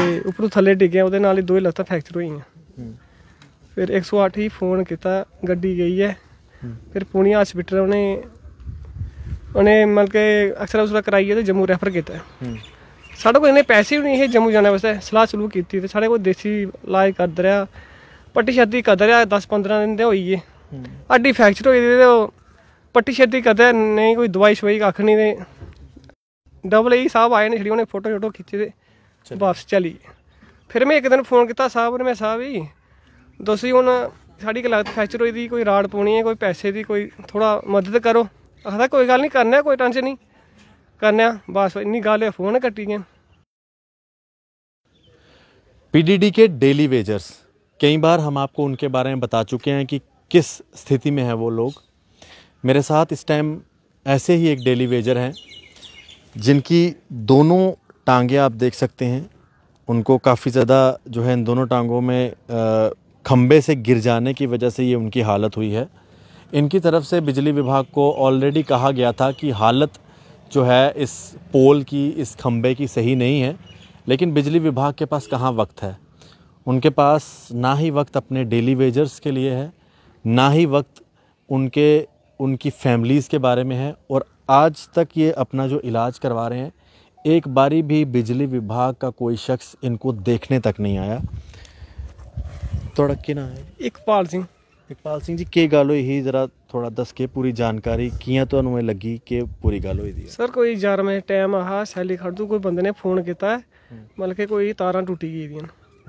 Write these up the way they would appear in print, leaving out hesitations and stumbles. उपरों थले डिग्गया उदे नाल ही दो ही लत्तां फ्रैक्चर होई फिर 108 ही फोन किया गड्डी गई है फिर पुणे हॉस्पिटल उन्हें उन्हें मतलब के एक्सरा उसरा कराइए तो जम्मू रैफर किया। साढ़े को इन्ने पैसे भी नहीं है जम्मू जाने वास्ते सलाह सलूह की तो साढ़े को देसी इलाज करदा रहा पट्टी छत्ती करदा रहा 10-15 दिन तो हो गए हड्डी फ्रैक्चर हो गई तो पट्टी छत्ती करदा नहीं कोई दवाई शवाई कक्ख नहीं AA साहब आए ने छड़ी उन्हें फोटो शोटो खिंचे तो वापस चली गए। फिर मैं एक दिन फोन किया साहब ने मैं साहब जी दस जी हूँ साड़ी गलत फ्रैक्चर होई दी कोई राड़ पौनी है कोई पैसे दी कोई थोड़ा मदद करो आखदा कोई गल नहीं करने कोई टेंशन नहीं करने बस इन्नी गल फोन कट्टी गए। PDD के डेली वेजर्स कई बार हम आपको उनके बारे में बता चुके हैं कि किस स्थिति में है वो लोग। मेरे साथ इस टाइम ऐसे ही एक डेली वेजर हैं जिनकी दोनों टांगें आप देख सकते हैं उनको काफ़ी ज़्यादा जो है इन दोनों टांगों में खंबे से गिर जाने की वजह से ये उनकी हालत हुई है। इनकी तरफ से बिजली विभाग को ऑलरेडी कहा गया था कि हालत जो है इस पोल की इस खंबे की सही नहीं है लेकिन बिजली विभाग के पास कहाँ वक्त है। उनके पास ना ही वक्त अपने डेली वेजर्स के लिए है ना ही वक्त उनकी फैमिलीज़ के बारे में है और आज तक ये अपना जो इलाज करवा रहे हैं एक बारी भी बिजली विभाग का कोई शख्स इनको देखने तक नहीं आया। थोड़ा की ना है इकबाल सिंह जी के गल होई ही जरा थोड़ा दस के पूरी जानकारी किया तो अनुमें लगी के पूरी गल होई दी। सर कोई 11 बजे टाइम आहा सैली खड़दू कोई बंदे ने फोन किया मतलब कि कोई तारा टूटी गई दी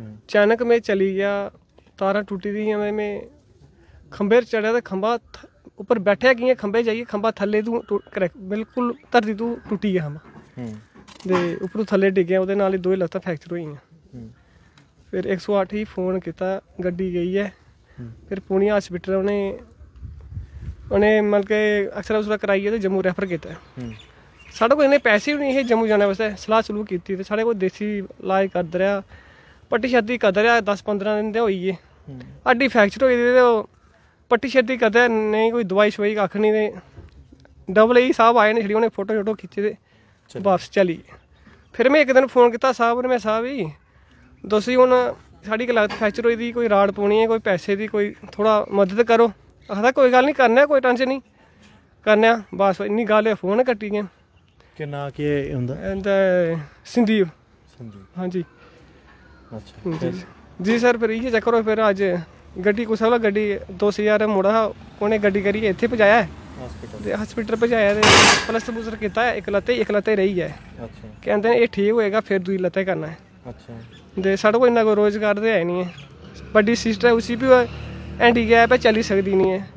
अचानक में चली गया तारा टूटी दी मैं खंबे चढ़िया तो खंबा उपर बैठे कि खंबे जाइए खंबा थले तू बिल्कुल धरती तू टूटी गया खंबा उपरों थले डिग्गया उदे नाल ही दो ही लत्तां फ्रैक्चर हो गई फिर 108 ही फोन किया गड्डी गई है फिर पुणे हॉस्पिटल उन्हें उन्हें मतलब के एक्सरा उसरा कराइए तो जम्मू रैफर किया। साढ़े को इन्ने पैसे भी नहीं है जम्मू जाने वास्ते सलाह सलूह की तो साढ़े को देसी इलाज करदा रहा पट्टी छत्ती करदा रहा 10-15 दिन तो हो गए हड्डी फ्रैक्चर हो गई तो पट्टी छत्ती करदा नहीं कोई दवाई शवाई कक्ख नहीं तो AA साहब आए ने छड़ी उन्हें फोटो शोटो खिंचे तो वापस चली गए। फिर मैं एक दिन फोन किया साहब ने मैं साहब जी दस जी हूँ साड़ी गलत फ्रैक्चर होई दी कोई राड़ पौनी है कोई पैसे दी कोई थोड़ा मदद करो आखदा कोई गल नहीं करने कोई टेंशन नहीं करने बस इन्नी गल फोन कट्टी गए। संदीप हाँ जी अच्छा जी सर फिर इयै चक्कर हो फिर अज गड्डी कुसै वाला गड्डी 2000 मुड़ा हा उन्हें गड्डी करियै इत्थे पजाया हॉस्पिटल पजाया प्लस्तर प्लूस्तर कीता इक लत्ते रही है कहंदे एह् ठीक होएगा फिर दूई लत्ते करना है दे साढ़े को इन्ना कोई रोजगार तो है नहीं है बड़ी सिस्टर है उसी भी हैंडीकैप है चली सकती नहीं है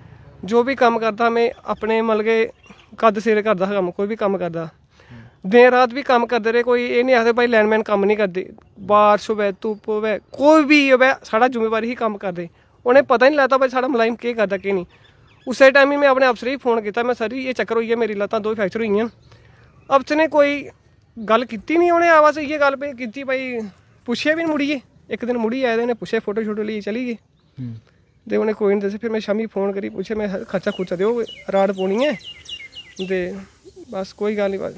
जो भी कम करता मैं अपने मतलब के कद सिर करता कम्म कोई भी कम्म करता दिन रात भी कम्म करते रहे कोई ये नहीं आखते भाई लैंडमैन कम्म नहीं करते बारिश होवे धुप्प होवे कोई भी होवे साढ़ा जिम्मेवारी ही कम्म करते उन्हें पता नहीं लगता भाई साढ़ा मुलाजिम केह् करता केह् नहीं। उसे टाइम ही मैं अपने अफसर ही फोन किया मैं सर जी ये चक्कर हो गया मेरी लत्तां दो फ्रैक्चर हो गई अफसर ने कोई गल की नहीं उन्हें बस इयै गल की भाई पुछे भी नहीं मुड़िए एक दिन मुड़ी आए तो उन्हें पुछे फोटो शोटो लिए चली गए तो उन्हें कोई नहीं दस फिर मैं शामी फोन करी पुछे मैं खर्चा खुर्चा दो राड़ पौनी है तो बस कोई गल नहीं। बस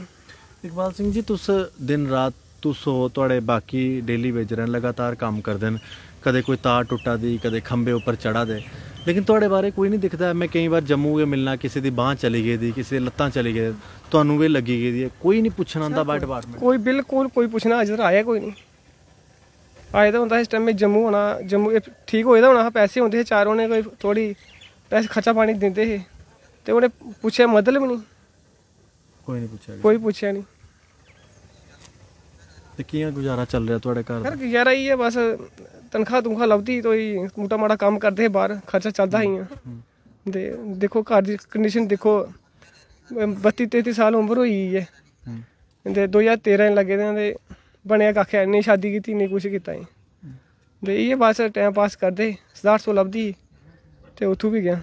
इकबाल सिंह जी तुस दिन रात तुस हो थोड़े बाकी डेली वेजर लगातार काम करते हैं कदे कोई तार टुटा दी कदे खंबे उपर चढ़ा दे लेकिन थोड़े बारे कोई नहीं दिखता। मैं कई बार जम्मू गए मिलना किसी की बांह चली गई किसी लत्तां चली गई थानू भी लगी गई कोई नहीं पुछना आंदा बाय डिपार्टमेंट कोई बिल्कुल कोई पुछना अज तक आया कोई नहीं आए तो होंदा इस टाइम में जम्मू होना जम्मू ठीक होए होना हा पैसे होंदे हे चार उन्हें कोई थोड़ी पैसे खर्चा पानी दिंदे हे ते उन्हें पुछे मतलब नहीं कोई पुछया नहीं ते कियां गुजारा चल रहा तुहाडे घर दा? गुजारा ही है बस तनखा तुनखा लभदी तो मोटा माटा कम करदे हे बाहर खर्चा चलदा ही ते देखो घर दी कंडीशन देखो 32-33 साल उम्र होई है ते 2013 लगे दे बने कक्ख नहीं शादी की नहीं कुछ किया तो ये बस टाइम पास करते 700 लभदी तो उतू भी गया।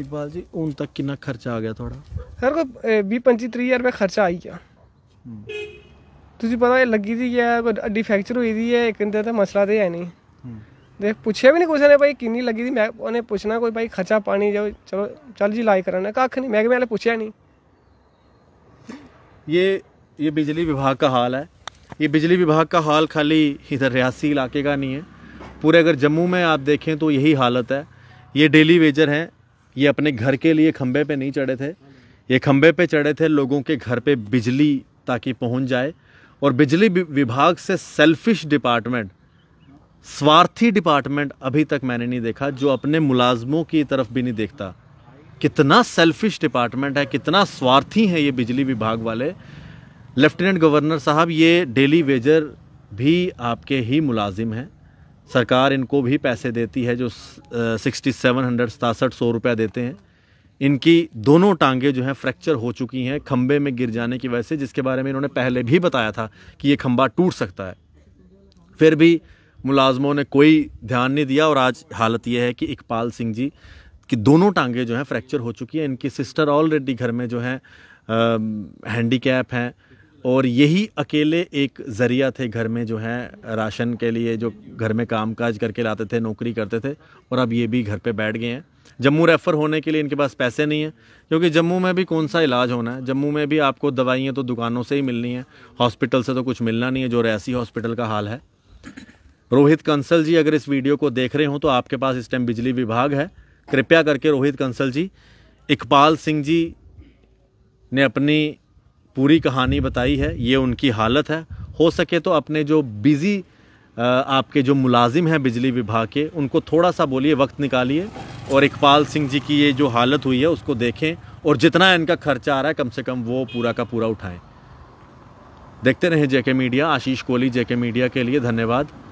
इकबाल जी हूँ तक कि खर्चा आ गया थोड़ा? सर कोई 20-25-30 हज़ार रुपया खर्चा आई गया तुझे पता है लगी दी है कोई हड्डी फ्रैक्चर हुई दी है एक तो मसला तो है नहीं तो पुछे भी नहीं किसी ने भाई किन्नी लगी थी मैं उन्हें पूछना कोई भाई खर्चा पानी जाओ चलो चल जी इलाज कराने कक्ख नहीं महकमे वाले पूछा नहीं। ये बिजली विभाग का हाल है ये बिजली विभाग का हाल खाली इधर रियासी इलाके का नहीं है, पूरे अगर जम्मू में आप देखें तो यही हालत है। ये डेली वेजर हैं, ये अपने घर के लिए खंबे पे नहीं चढ़े थे, ये खंबे पे चढ़े थे लोगों के घर पे बिजली ताकि पहुंच जाए। और बिजली विभाग से सेल्फिश डिपार्टमेंट, स्वार्थी डिपार्टमेंट अभी तक मैंने नहीं देखा जो अपने मुलाजमों की तरफ भी नहीं देखता। कितना सेल्फिश डिपार्टमेंट है, कितना स्वार्थी है ये बिजली विभाग वाले। लेफ्टिनेंट गवर्नर साहब, ये डेली वेजर भी आपके ही मुलाजिम हैं, सरकार इनको भी पैसे देती है जो 6700 रुपया देते हैं। इनकी दोनों टांगे जो हैं फ्रैक्चर हो चुकी हैं खंबे में गिर जाने की वजह से, जिसके बारे में इन्होंने पहले भी बताया था कि ये खंबा टूट सकता है, फिर भी मुलाजमों ने कोई ध्यान नहीं दिया। और आज हालत ये है कि इकबाल सिंह जी कि दोनों टांगे जो हैं फ्रैक्चर हो चुकी हैं। इनकी सिस्टर ऑलरेडी घर में जो हैं हैंडीकैप हैं, और यही अकेले एक ज़रिया थे घर में जो हैं राशन के लिए, जो घर में कामकाज करके लाते थे, नौकरी करते थे, और अब ये भी घर पे बैठ गए हैं। जम्मू रेफ़र होने के लिए इनके पास पैसे नहीं हैं, क्योंकि जम्मू में भी कौन सा इलाज होना है, जम्मू में भी आपको दवाइयाँ तो दुकानों से ही मिलनी है, हॉस्पिटल से तो कुछ मिलना नहीं है, जो रियासी हॉस्पिटल का हाल है। रोहित कंसल जी अगर इस वीडियो को देख रहे हों तो आपके पास इस टाइम बिजली विभाग है, कृपया करके रोहित कंसल जी, इकबाल सिंह जी ने अपनी पूरी कहानी बताई है, ये उनकी हालत है। हो सके तो अपने जो बिज़ी आपके जो मुलाजिम हैं बिजली विभाग के, उनको थोड़ा सा बोलिए, वक्त निकालिए, और इकबाल सिंह जी की ये जो हालत हुई है उसको देखें, और जितना इनका खर्चा आ रहा है कम से कम वो पूरा का पूरा उठाएं। देखते रहें JK media. Ashish Kohli, JK media के लिए धन्यवाद।